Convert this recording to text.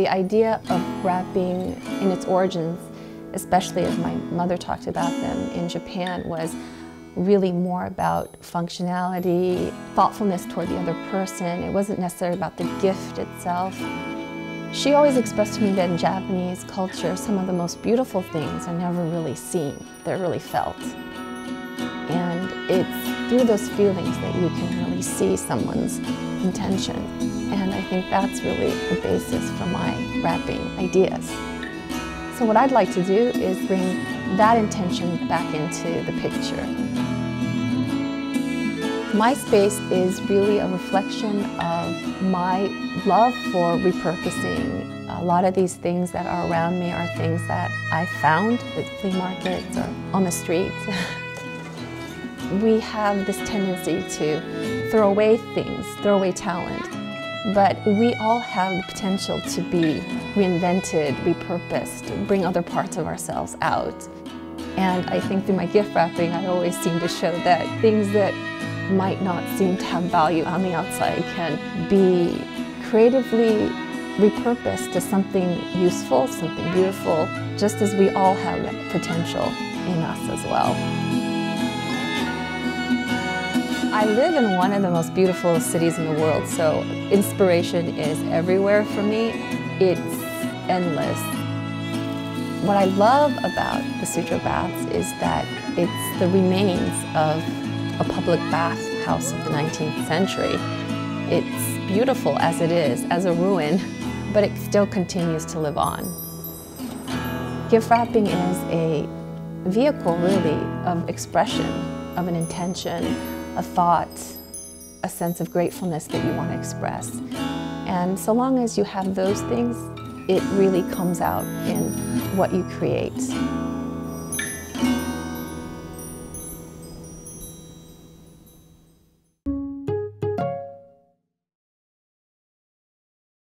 the idea of wrapping in its origins, especially as my mother talked about them in Japan, was really more about functionality, thoughtfulness toward the other person. It wasn't necessarily about the gift itself. She always expressed to me that in Japanese culture, some of the most beautiful things are never really seen, they're really felt. And it's through those feelings that you can really see someone's intention. And I think that's really the basis for my wrapping ideas. So what I'd like to do is bring that intention back into the picture. My space is really a reflection of my love for repurposing. A lot of these things that are around me are things that I found at flea markets or on the streets. We have this tendency to throw away things, throw away talent, but we all have the potential to be reinvented, repurposed, bring other parts of ourselves out. And I think through my gift wrapping, I always seem to show that things that might not seem to have value on the outside can be creatively repurposed to something useful, something beautiful, just as we all have that potential in us as well. I live in one of the most beautiful cities in the world, so inspiration is everywhere for me. It's endless. What I love about the Sutro Baths is that it's the remains of a public bath house of the 19th century. It's beautiful as it is, as a ruin, but it still continues to live on. Gift wrapping is a vehicle, really, of expression, of an intention, a thought, a sense of gratefulness that you want to express. And so long as you have those things, it really comes out in what you create.